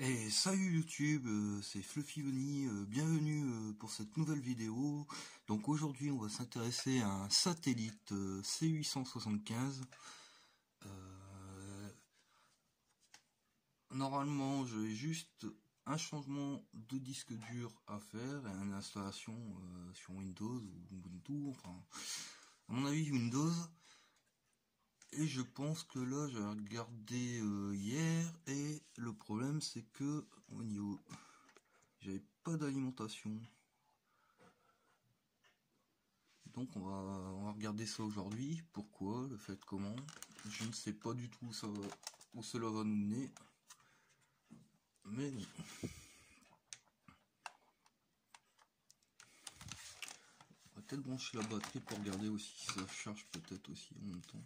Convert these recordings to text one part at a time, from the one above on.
Et salut YouTube, c'est Fluffy Venny, bienvenue pour cette nouvelle vidéo. Donc aujourd'hui on va s'intéresser à un satellite C875. Normalement j'ai juste un changement de disque dur à faire et une installation sur Windows ou Ubuntu, enfin à mon avis Windows. Et je pense que là j'ai regardé hier et le problème c'est que au niveau j'avais pas d'alimentation, donc on va regarder ça aujourd'hui. Pourquoi, le fait, comment, je ne sais pas du tout où cela va nous mener, mais bon. On va peut-être brancher la batterie pour regarder aussi si ça charge, peut-être aussi en même temps.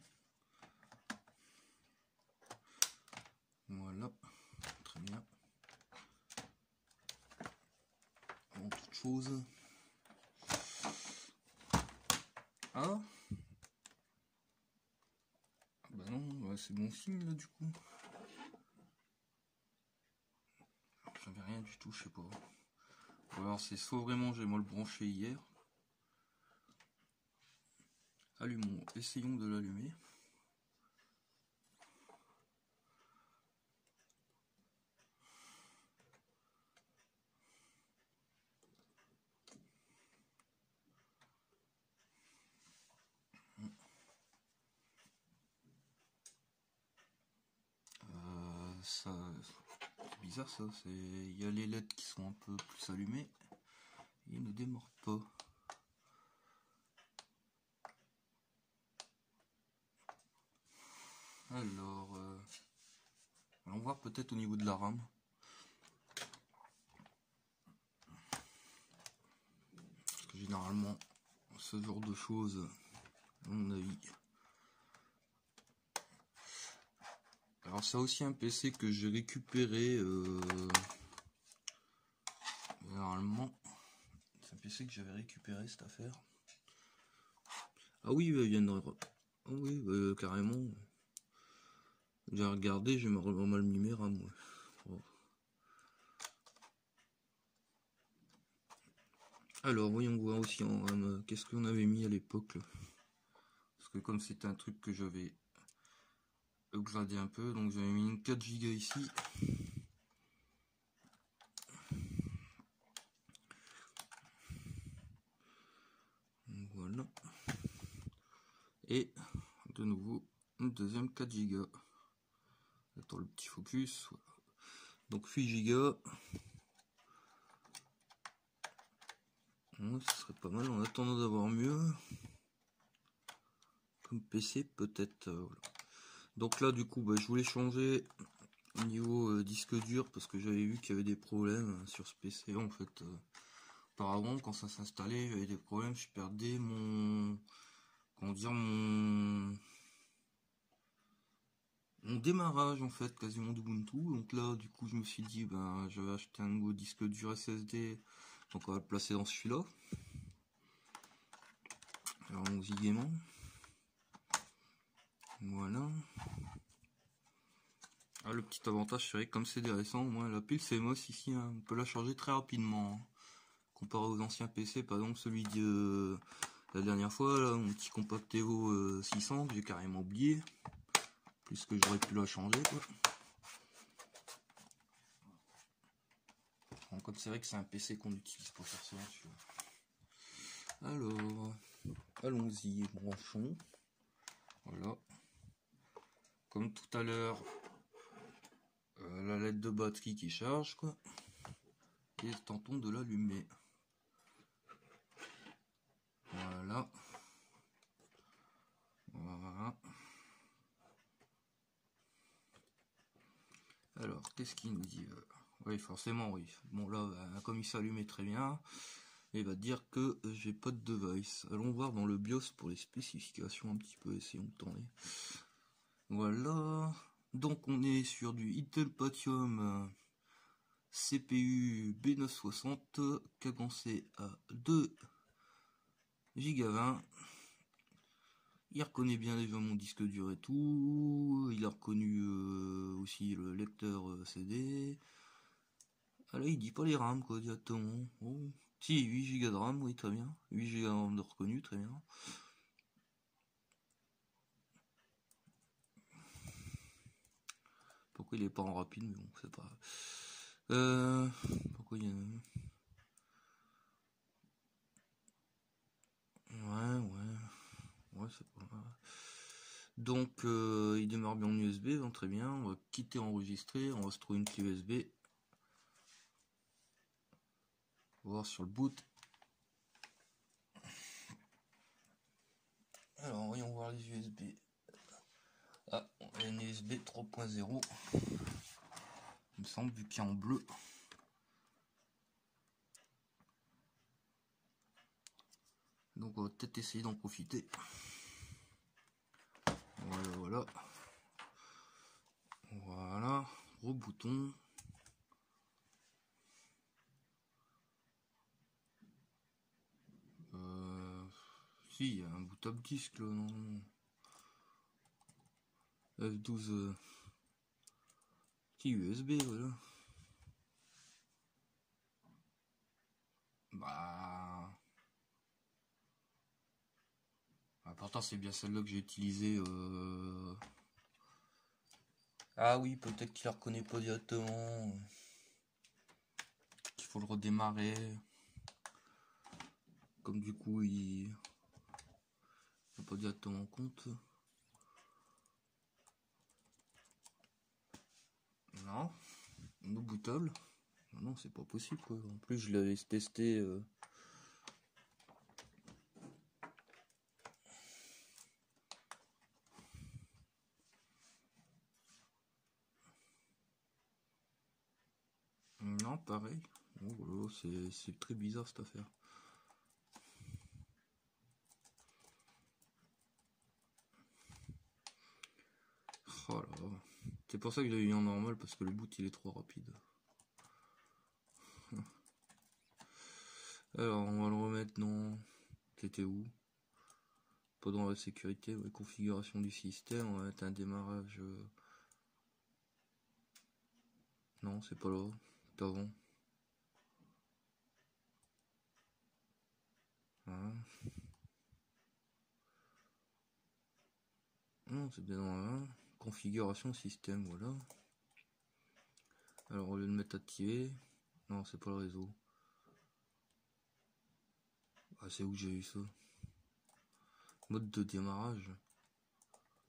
Voilà, très bien. Avant toute chose. Ah bah non, ouais, c'est bon signe là du coup. J'avais rien du tout, je sais pas. Ou alors c'est soit vraiment j'ai mal branché hier. Allumons, essayons de l'allumer. C'est bizarre ça, il y a les LED qui sont un peu plus allumés, il ne démarre pas. Alors, allons voir peut-être au niveau de la RAM. Parce que généralement, ce genre de choses, à mon avis... Alors c'est aussi un PC que j'ai récupéré, généralement, c'est un PC que j'avais récupéré cette affaire. Ah oui, il vient de... Ah oui, carrément. J'ai regardé, j'ai mal mis mes rames, ouais. Alors voyons voir aussi en RAM, qu'est-ce qu'on avait mis à l'époque. Parce que comme c'était un truc que j'avais... upgrader un peu, donc j'avais mis une 4 Go ici. Voilà. Et de nouveau une deuxième 4 Go. Attends le petit focus. Donc 8 Go. Ouais, ce serait pas mal en attendant d'avoir mieux. Comme PC peut-être. Voilà. Donc là du coup je voulais changer au niveau disque dur parce que j'avais vu qu'il y avait des problèmes sur ce PC en fait. Auparavant quand ça s'installait j'avais des problèmes, je perdais mon... comment dire, mon démarrage en fait quasiment d'Ubuntu. Donc là du coup je me suis dit j'avais acheté un nouveau disque dur SSD, donc on va le placer dans celui-là. Alors allons-y gaiement. Voilà. Ah, le petit avantage, c'est vrai que comme c'est des récents, au moins la pile CMOS ici, hein, on peut la charger très rapidement. Hein. Comparé aux anciens PC, par exemple celui de la dernière fois, là, mon petit compact Evo 600, que j'ai carrément oublié. Plus que j'aurais pu la changer, quoi. Bon, comme c'est vrai que c'est un PC qu'on utilise pour faire ça. Alors, allons-y, branchons. Voilà, comme tout à l'heure, la LED de batterie qui charge, quoi. Et tentons de l'allumer. Voilà. Voilà. Alors, qu'est-ce qu'il nous dit? Oui, forcément, oui. Bon, là, comme il s'allumait très bien, il va dire que j'ai pas de device. Allons voir dans le BIOS pour les spécifications un petit peu, essayons de tourner. Voilà. Donc on est sur du Intel Pentium CPU B960 cadencé à 2 Go. Il reconnaît bien déjà mon disque dur et tout. Il a reconnu aussi le lecteur CD. Allez, il dit pas les RAM quoi directement. Oh. Si, 8 Go de RAM, oui, très bien. 8 Go de RAM de reconnu, très bien. Pourquoi il est pas en rapide, mais bon, c'est pas... pourquoi il y a... Ouais, c'est pas mal. Donc, il démarre bien en USB, donc très bien. On va quitter enregistrer, on va se trouver une clé USB. On va voir sur le boot. Alors, voyons voir les USB. Ah, on a une USB 3.0. Il me semble, vu qu'il est en bleu. Donc on va peut-être essayer d'en profiter. Voilà, gros bouton. Si, il y a un bout top disque là, non F12 petit USB, voilà. Pourtant c'est bien celle-là que j'ai utilisée. Ah oui, peut-être qu'il la reconnaît pas directement. Qu'il faut le redémarrer. Comme du coup il n'a pas directement en compte. Non. No bootable. Non, c'est pas possible quoi. En plus je l'avais testé. Non, pareil. Oh, c'est très bizarre cette affaire. Oh là. C'est pour ça que j'avais eu en normal, parce que le boot il est trop rapide. Alors on va le remettre dans... C'était où? Pas dans la sécurité, ouais, configuration du système, on va mettre un démarrage... Non, c'est pas là. Avant. Voilà. Non, c'est bien dans la configuration système, voilà. Alors au lieu de mettre activé, non, c'est pas le réseau. Ah, c'est où que j'ai eu ça? Mode de démarrage.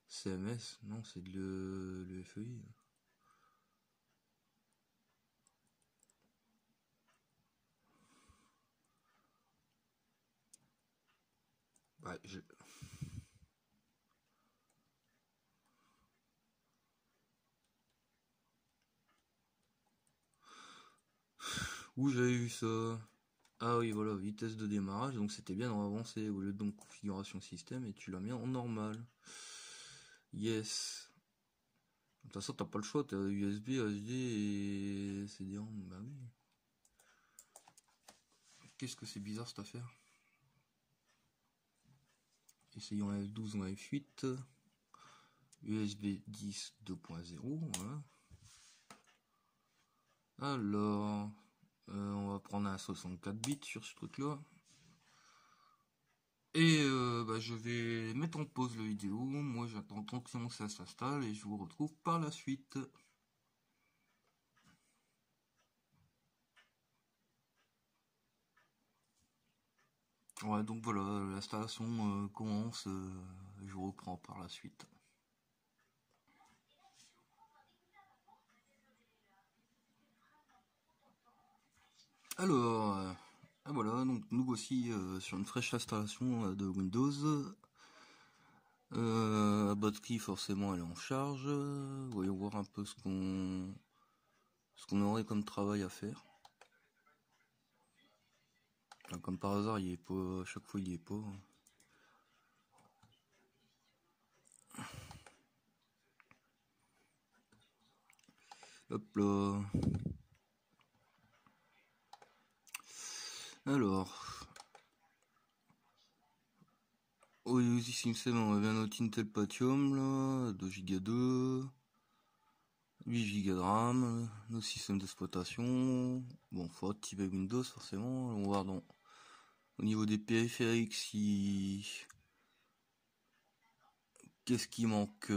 CMS, non, c'est de l'UEFI. Ouais, où j'ai eu ça? Ah oui, voilà, vitesse de démarrage, donc c'était bien en avancé, au lieu de donc configuration système, et tu l'as mis en normal. Yes. De toute façon, t'as pas le choix, t'as USB, HD et CD-ROM. Bah oui. Qu'est-ce que c'est bizarre cette affaire? Essayons F12 en F8, USB 10 2.0, voilà. Alors, on va prendre un 64 bits sur ce truc-là. Et je vais mettre en pause la vidéo. Moi, j'attends tant que ça s'installe et je vous retrouve par la suite. Ouais, donc voilà, l'installation commence, je vous reprends par la suite. Alors, voilà, donc nous voici sur une fraîche installation de Windows. La batterie forcément elle est en charge, voyons voir un peu ce qu'on aurait comme travail à faire. Comme par hasard, il est pas. À chaque fois, il est pas. Hop là. Alors, au Uzi Simsem, on avait un autre Intel Pentium là, 2 Go 2. 8 Go de RAM, nos systèmes d'exploitation. Bon, faut activer Windows forcément. On va voir donc au niveau des périphériques si qu'est-ce qui manque.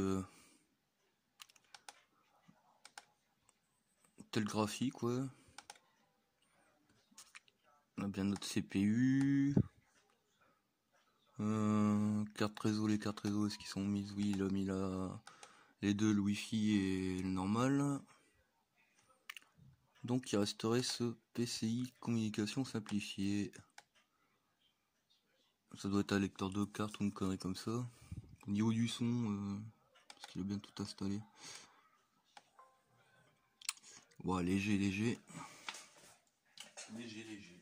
Tel graphique, ouais. On a bien notre CPU. Carte réseau, les cartes réseau, est-ce qu'ils sont mises? Oui, il a mis la... les deux, le Wi-Fi et le normal. Donc il resterait ce PCI communication simplifiée. Ça doit être un lecteur de cartes ou une connerie comme ça. Au niveau du son, parce qu'il est bien tout installé. Bon, léger, léger. Léger, léger.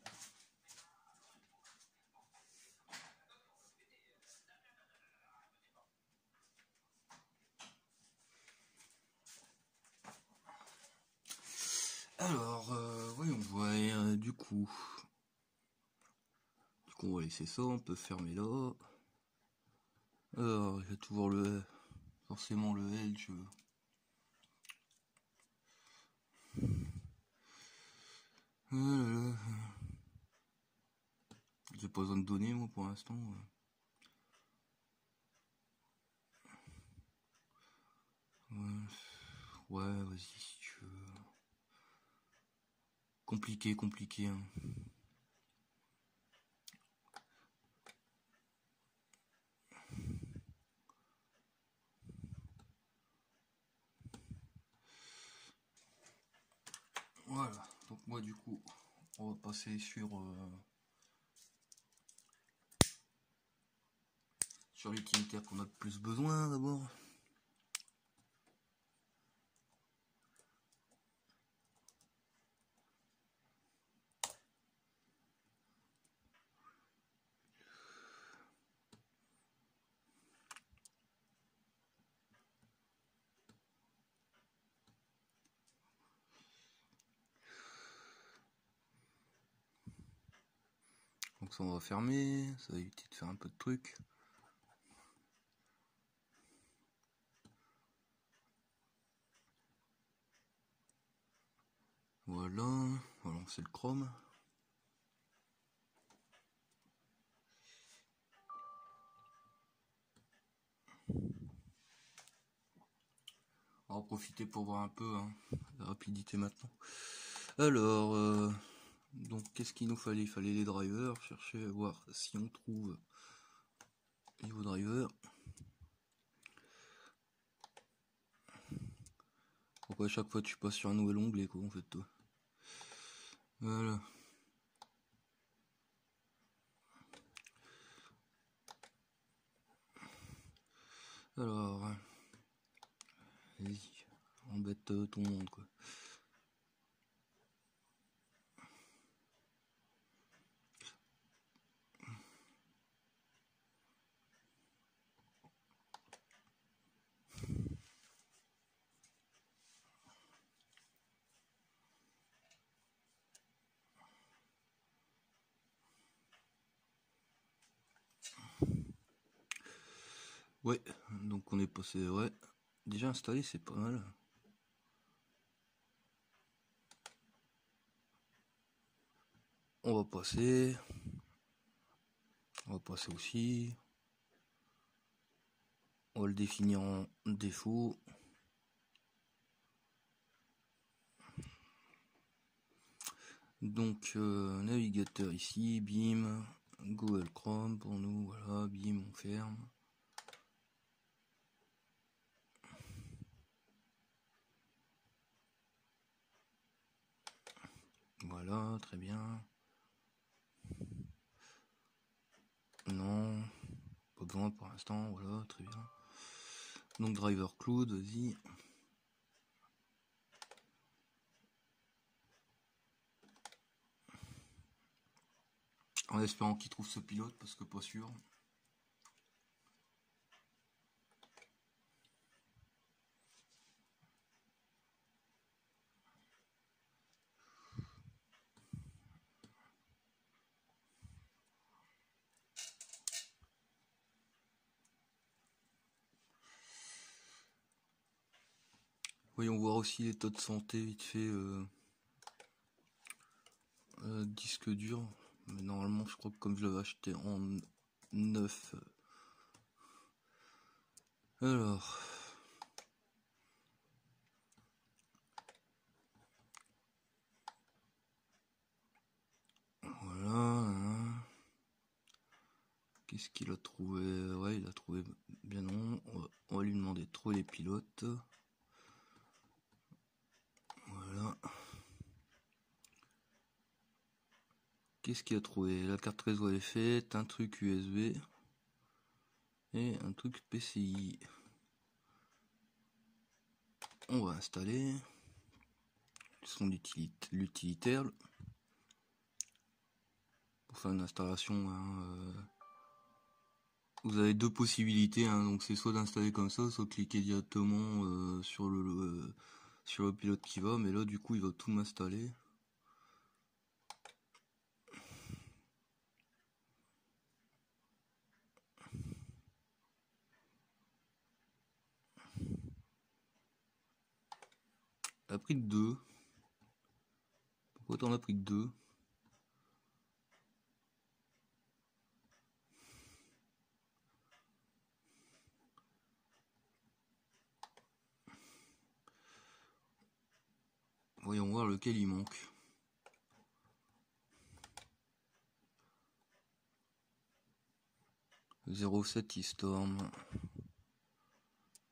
Alors, voyons voir, du coup on va laisser ça, on peut fermer là. Alors, il y a toujours le, forcément le L, je veux. J'ai pas besoin de données, moi, pour l'instant. Ouais, vas-y, si tu veux. Compliqué, compliqué. Hein. Voilà, donc moi du coup, on va passer sur, sur l'utilitaire qu'on a plus besoin d'abord. Donc ça on va fermer, ça va éviter de faire un peu de trucs. Voilà, on va lancer le Chrome. On va en profiter pour voir un peu hein, la rapidité maintenant. Alors... donc qu'est-ce qu'il nous fallait? Il fallait les drivers, chercher à voir si on trouve niveau driver. Pourquoi à chaque fois tu passes sur un nouvel onglet quoi en fait toi. Voilà. Alors vas-y, embête ton monde quoi. Ouais, donc on est passé, ouais, déjà installé, c'est pas mal. On va passer aussi. On va le définir en défaut. Donc, navigateur ici, bim, Google Chrome pour nous, voilà, bim, on ferme. Voilà, très bien. Non, pas besoin pour l'instant, voilà, très bien. Donc driver cloud, vas-y. En espérant qu'il trouve ce pilote, parce que pas sûr. Oui, on voit aussi les taux de santé vite fait. Disque dur, mais normalement je crois que comme je l'avais acheté en 9. Alors, voilà. Hein. Qu'est-ce qu'il a trouvé? Ouais, il a trouvé bien non. On va lui demander de trouver les pilotes. Voilà. Qu'est-ce qu'il a trouvé? La carte réseau est faite, un truc USB et un truc PCI. On va installer son l'utilitaire pour faire une installation. Vous avez deux possibilités, hein, donc c'est soit d'installer comme ça, soit cliquer directement sur le pilote qui va, mais là du coup il va tout m'installer. T'as pris que 2. Pourquoi t'en as pris que 2? Voyons voir lequel il manque. Le 07 e-storm.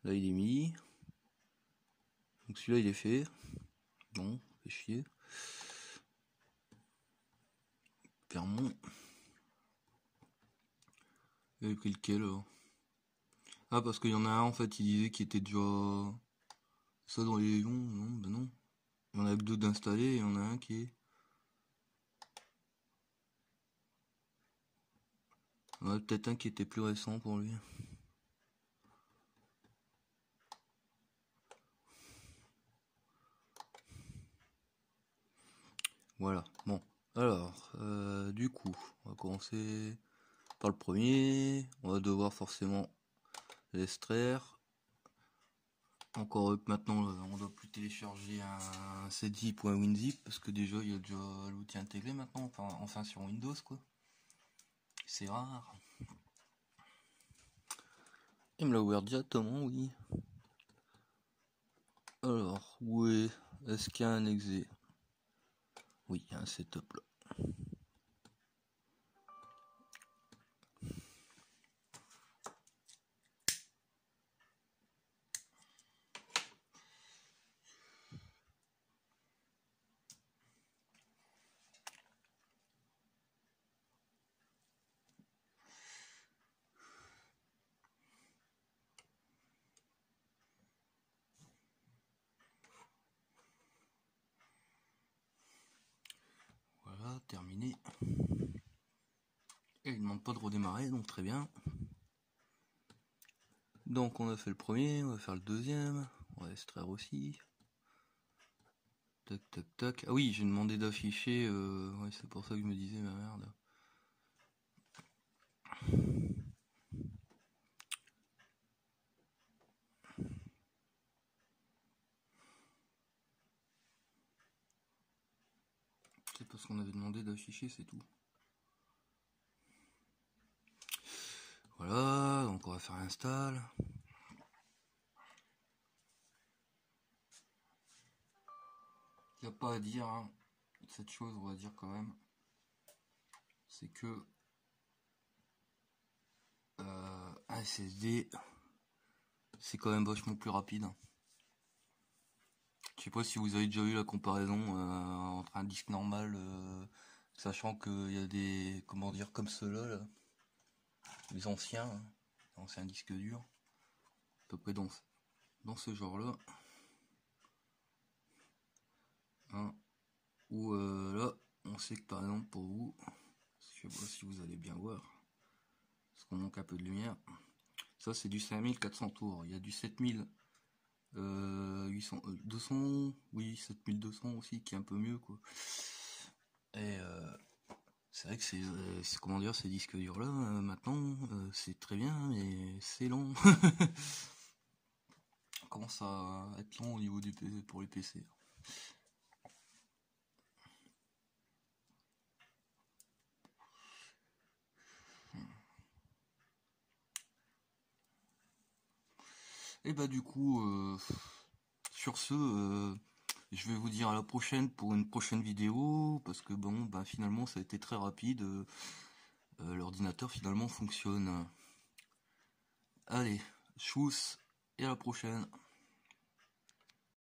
Là il est mis. Donc celui-là il est fait. Bon, fait chier. Fermons. Vous avez pris lequel? Ah, parce qu'il y en a un en fait, il disait qu'il était déjà ça dans les rayons. Non, ben non. Il y en a que deux d'installer et il y en a un qui est. Il y en a peut-être un qui était plus récent pour lui. Voilà, bon, alors, du coup, on va commencer par le premier, on va devoir forcément l'extraire. Encore maintenant, on ne doit plus télécharger un CZIP ou un WinZIP, parce que déjà, il y a déjà l'outil intégré maintenant, enfin sur Windows, quoi. C'est rare. Il me l'a ouvert directement, oui. Alors, où est-ce qu'il y a un exe? Oui, il y a un setup là. Terminé. Et il demande pas de redémarrer, donc très bien. Donc on a fait le premier, on va faire le deuxième, on va extraire aussi. Tac tac tac. Ah oui, j'ai demandé d'afficher. Ouais, c'est pour ça que je me disais, ma merde. Parce qu'on avait demandé d'afficher, c'est tout. Voilà, donc on va faire install. Il n'y a pas à dire, hein. Cette chose, on va dire quand même, c'est que un SSD, c'est quand même vachement plus rapide. Je sais pas si vous avez déjà vu la comparaison entre un disque normal, sachant qu'il y a des, comment dire, comme ceux-là, là, les anciens, hein, les anciens disques durs, à peu près dans ce genre-là, hein, où là, on sait que par exemple pour vous, je sais pas si vous allez bien voir, parce qu'on manque un peu de lumière, ça c'est du 5400 tours, il y a du 7000. 200, oui, 7200 aussi, qui est un peu mieux, quoi. Et c'est vrai que c'est comment dire, ces disques durs là maintenant, c'est très bien, mais c'est lent. commence à être long au niveau du PC pour les PC. Et bah du coup, sur ce, je vais vous dire à la prochaine pour une prochaine vidéo, parce que bon, bah finalement ça a été très rapide, l'ordinateur finalement fonctionne. Allez, tchuss, et à la prochaine.